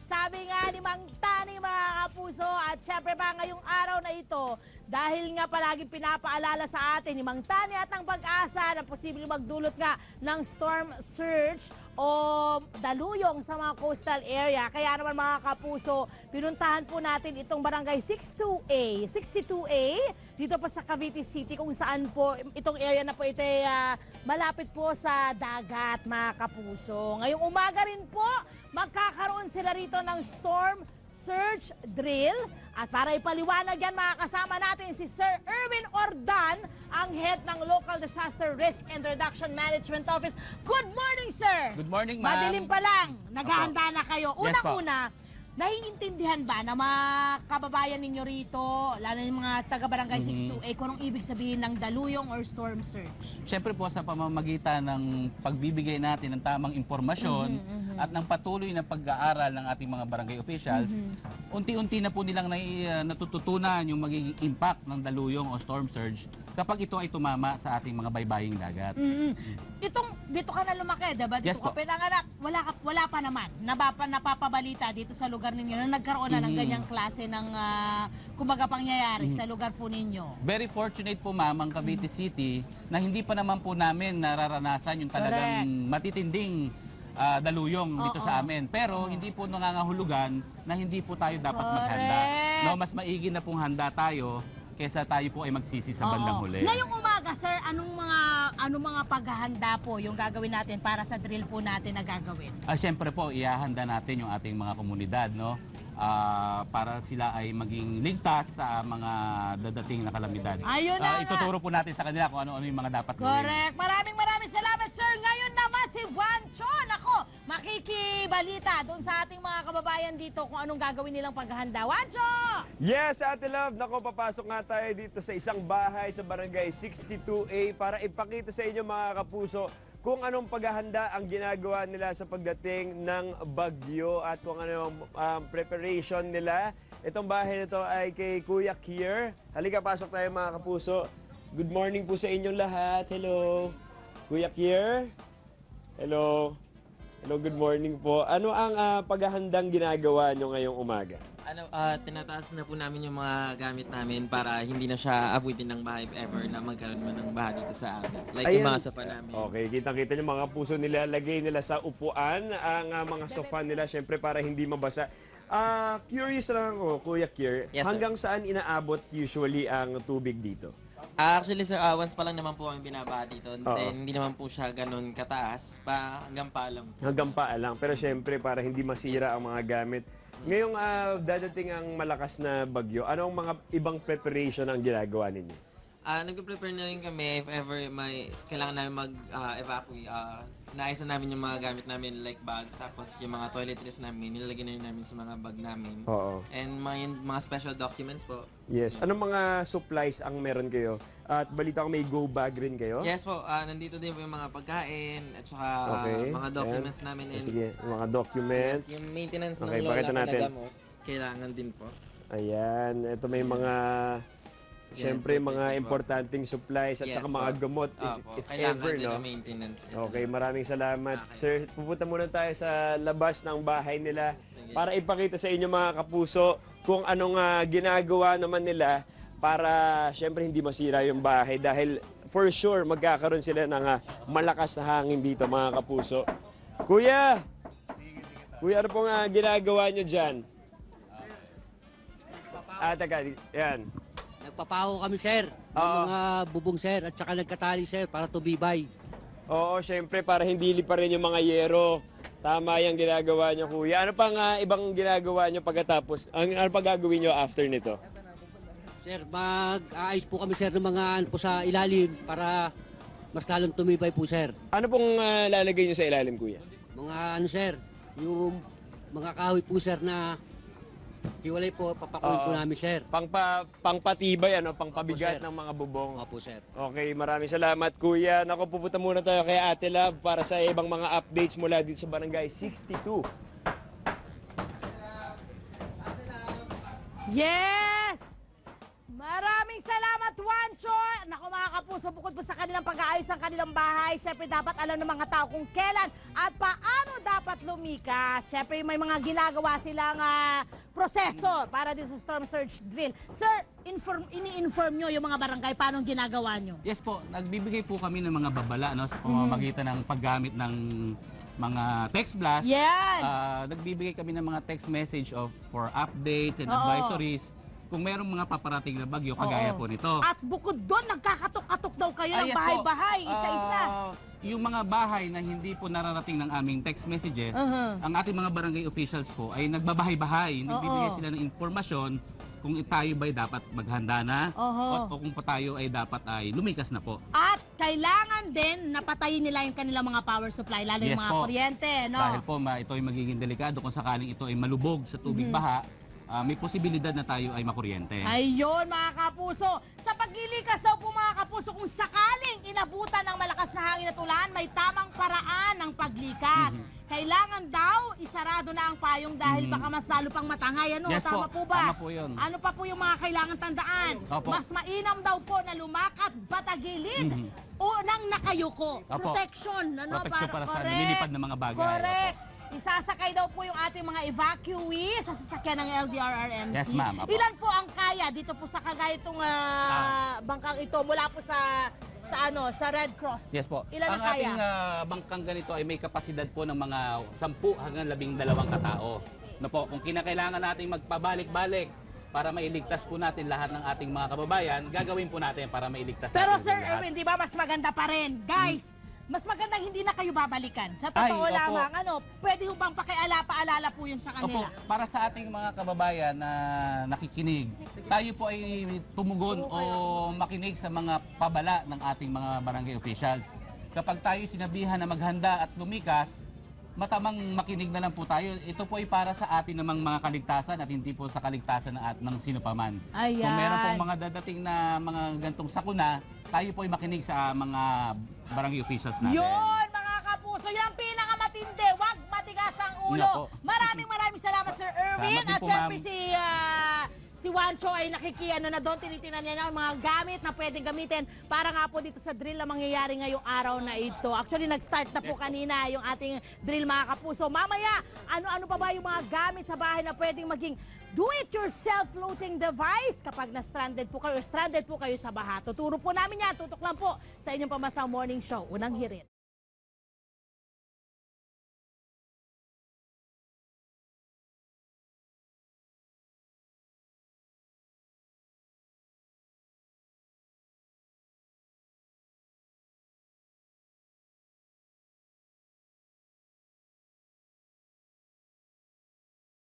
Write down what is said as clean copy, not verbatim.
sabi nga ni Mang Tani, mga kapuso, at syempre ba ngayong araw na ito, dahil nga palaging pinapaalala sa atin ni Mang Tani at ang pag-asa na posibleng magdulot nga ng storm surge o daluyong sa mga coastal area. Kaya naman mga kapuso, pinuntahan po natin itong barangay 62A dito po sa Cavite City, kung saan po itong area na po ito ay malapit po sa dagat, mga kapuso. Ngayong umaga rin po, magkakaroon sila rito ng storm surge drill. At para ipaliwanag yan, makakasama natin si Sir Erwin Ordan, ang head ng Local Disaster Risk and Reduction Management Office. Good morning, sir! Good morning, ma'am. Madilim pa lang, naghahanda na kayo. Unang-una, naiintindihan ba na mga kababayan ninyo rito, lalo yung mga taga-barangay 62A, kung anong ibig sabihin ng daluyong or storm surge? Siyempre po, sa pamamagitan ng pagbibigay natin ng tamang impormasyon at ng patuloy na pag-aaral ng ating mga barangay officials, unti-unti na po nilang natututunan yung magiging impact ng daluyong o storm surge kapag ito ay tumama sa ating mga baybaying dagat. Dito ka na lumaki, diba? Dito ka pinanganak, wala pa naman napapabalita dito sa lugar ninyo na nagkaroon na ng ganyang klase ng kumbaga pangyayari sa lugar po ninyo. Very fortunate po, ma'am, ang Cavite City na hindi pa naman po namin nararanasan yung talagang matitinding daluyong dito sa amin. Pero hindi po nangangahulugan na hindi po tayo dapat maghanda. No, mas maigi na pong handa tayo kaysa tayo po ay magsisi sa bandang huli. Ngayong umaga, sir, anong mga paghahanda po yung gagawin natin para sa drill po natin na gagawin? Siyempre po, ihahanda natin yung ating mga komunidad, no? Para sila ay maging ligtas sa mga dadating na kalamidad. Ayun na ituturo po natin sa kanila kung ano-ano yung mga dapat gawin. Correct. Maraming salamat, sir. Ngayon naman si Juancho. Nako, makikibalita doon sa ating mga kababayan dito kung anong gagawin nilang paghahanda. Juancho! Yes, Ate Love. Nako, papasok nga tayo dito sa isang bahay sa barangay 62A para ipakita sa inyo, mga kapuso, kung anong paghahanda ang ginagawa nila sa pagdating ng bagyo at kung anong preparation nila. Itong bahay nito ay kay Kuya Kier. Halika, pasok tayo, mga kapuso. Good morning po sa inyong lahat. Hello. Kuya Kier. Hello. Hello, good morning po. Ano ang paghahandang ginagawa nyo ngayong umaga? Tinataas na po namin yung mga gamit namin para hindi na siya abutin ng bahay ever na magkaroon man ng baha dito sa amin. Like yung mga sofa namin. Okay, kitang-kita nyo, mga puso nila, lagay nila sa upuan ang mga sofa nila, syempre para hindi mabasa. Curious lang ako, Kuya Kier, yes, hanggang saan inaabot usually ang tubig dito? Actually, sir, once pa lang naman po ang binabaha dito. Then, hindi naman po siya ganun kataas. Hanggang paa lang. Hanggang paa lang. Pero syempre, para hindi masira ang mga gamit. Ngayong dadating ang malakas na bagyo, anong mga ibang preparation ang ginagawa ninyo? Nag-prepare na rin kami if ever may kailangan namin mag-evacuate. Naayos na namin yung mga gamit namin, like bags, tapos yung mga toiletries namin, nilalagay na rin namin sa mga bag namin. Oo. And mga special documents po. Yes. Anong mga supplies ang meron kayo? At balita ko may go bag rin kayo? Yes po. Nandito din po yung mga pagkain at saka mga documents namin. Sige, mga documents. Yes, yung maintenance ng lola na gamot, kailangan din po. Ayan. Ito may mga... Siyempre, mga importanteng supplies at saka mga gamot, if ever, no? Okay, maraming salamat. Sir, pupunta muna tayo sa labas ng bahay nila para ipakita sa inyo, mga kapuso, kung anong ginagawa naman nila para, siyempre, hindi masira yung bahay dahil, for sure, magkakaroon sila ng malakas na hangin dito, mga kapuso. Kuya! Kuya, ano pong ginagawa nyo dyan? Teka, yan. Nagpapaho kami, sir, ng mga bubong, sir, at saka nagkatali, sir, para tumibay. Oo, syempre, para hindi liparin yung mga yero. Tama yung ginagawa nyo, kuya. Ano pang ibang ginagawa nyo pagkatapos? Ano pang gagawin nyo after nito? Sir, mag-aayos po kami, sir, ng mga ano po sa ilalim para mas lalong tumibay po, sir. Ano pong lalagay nyo sa ilalim, kuya? Mga ano, sir, yung mga kahoy po, sir, na... Hiwalay po, papakuin po namin, sir. Pangpatibay, ano? Pangpabigat ng mga bubong. Opo, sir. Okay, maraming salamat, kuya. Naku, pupunta muna tayo kay Ate Love para sa ibang mga updates mula dito sa barangay 62. Ate Love. Yes! Maraming salamat, Juancho! Naku, mga kapuso, bukod po sa kanilang pag-aayos ng kanilang bahay, syempre dapat alam ng mga tao kung kailan at paano dapat lumikas. Siyempre, may mga ginagawa silang proseso para din sa storm surge drill. Sir, ini-inform nyo yung mga barangay, paano ginagawa nyo? Yes po, nagbibigay po kami ng mga babala, no? Sa pamamagitan ng paggamit ng mga text blast. Yan! Nagbibigay kami ng mga text message for updates and advisories. Kung mayroong mga paparating na bagyo, kagaya po nito. At bukod doon, nagkakatok-katok daw kayo ng bahay-bahay, isa-isa. Yung mga bahay na hindi po nararating ng aming text messages, ang ating mga barangay officials po ay nagbabahay-bahay. Nagbibigay sila ng informasyon kung tayo ba'y dapat maghanda na o kung pa tayo ay dapat ay lumikas na po. At kailangan din napatayin nila yung kanilang mga power supply, lalo yung mga kuryente. No? Dahil po, ito ay magiging delikado kung sakaling ito ay malubog sa tubig baha. May posibilidad na tayo ay makuryente. Ayun, mga kapuso. Sa paglilikas daw po, mga kapuso, kung sakaling inabutan ng malakas na hangin at ulan, may tamang paraan ng paglikas. Kailangan daw isarado na ang payong dahil baka mas lalo pang matangay. Ano, tama po ba? Tama po yun. Ano pa po yung mga kailangan tandaan? Mas mainam daw po na lumakat batagilid o nang nakayuko. Protection. Ano, protection para sa nililipad ng mga bagay. Correct. Isasakay daw po yung ating mga evacuees sa sasakyan ng LDRRMC. Yes, ma'am. Ilan po ang kaya dito po sa kagaytong bangkang ito mula po sa Red Cross? Yes po. Ilan ang kaya? Ating bangkang ganito ay may kapasidad po ng mga 10 hanggang 12 katao. No po, kung kinakailangan nating magpabalik-balik para mailigtas po natin lahat ng ating mga kababayan, gagawin po natin para mailigtas natin. Pero Sir Erwin, di ba mas maganda pa rin? Guys, mas magandang hindi na kayo babalikan. Sa totoo lamang, ano, pwede bang pakiala-paalala po yun sa kanila? Opo, para sa ating mga kababayan na nakikinig, tayo po ay tumugon o makinig sa mga pabala ng ating mga barangay officials. Kapag tayo sinabihan na maghanda at lumikas, matamang makinig na lang po tayo. Ito po ay para sa atin namang mga kaligtasan at hindi po sa kaligtasan ng sinupaman. Ayan. Kung meron pong mga dadating na mga gantong sakuna, tayo po ay makinig sa mga barangay officials natin. Yun, mga kapuso, yun ang pinakamatindi. Huwag matigas ang ulo. Maraming salamat, Sir Erwin. At syempre si Juancho ay nakikiano na doon, tinitinan niya na mga gamit na pwedeng gamitin para nga po dito sa drill na mangyayari ngayong araw na ito. Actually, nag-start na po kanina yung ating drill, mga kapuso. Mamaya, ano-ano pa ba yung mga gamit sa bahay na pwedeng maging do-it-yourself floating device kapag na-stranded po kayo sa baha? Tuturo po namin yan, tutok lang po sa inyong pamasang morning show, Unang Hirit.